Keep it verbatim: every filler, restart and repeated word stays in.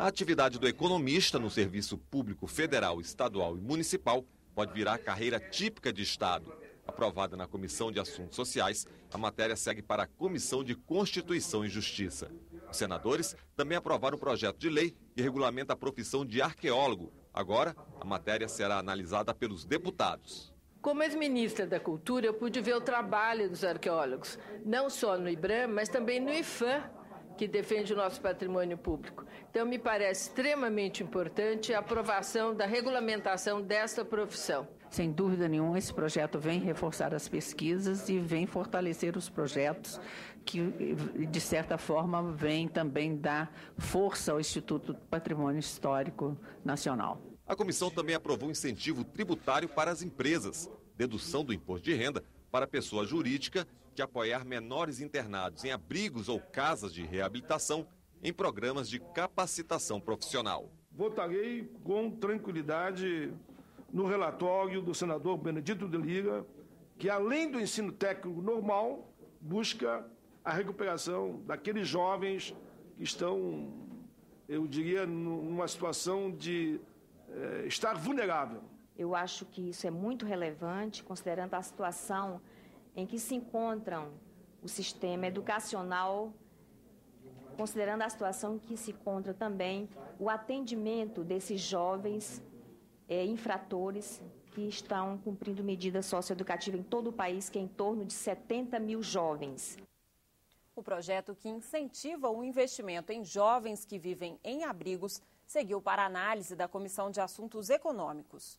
A atividade do economista no serviço público federal, estadual e municipal pode virar a carreira típica de Estado. Aprovada na Comissão de Assuntos Sociais, a matéria segue para a Comissão de Constituição e Justiça. Os senadores também aprovaram o projeto de lei que regulamenta a profissão de arqueólogo. Agora, a matéria será analisada pelos deputados. Como ex-ministra da Cultura, eu pude ver o trabalho dos arqueólogos, não só no IBRAM, mas também no IFAM, que defende o nosso patrimônio público. Então, me parece extremamente importante a aprovação da regulamentação dessa profissão. Sem dúvida nenhuma, esse projeto vem reforçar as pesquisas e vem fortalecer os projetos que, de certa forma, vem também dar força ao Instituto do Patrimônio Histórico Nacional. A comissão também aprovou um incentivo tributário para as empresas, dedução do imposto de renda para a pessoa jurídica que apoiar menores internados em abrigos ou casas de reabilitação em programas de capacitação profissional. Votarei com tranquilidade no relatório do senador Benedito de Liga, que além do ensino técnico normal, busca a recuperação daqueles jovens que estão, eu diria, numa situação de eh, estar vulnerável. Eu acho que isso é muito relevante, considerando a situação em que se encontram o sistema educacional, considerando a situação em que se encontra também o atendimento desses jovens é, infratores que estão cumprindo medidas socioeducativas em todo o país, que é em torno de setenta mil jovens. O projeto que incentiva o investimento em jovens que vivem em abrigos seguiu para análise da Comissão de Assuntos Econômicos.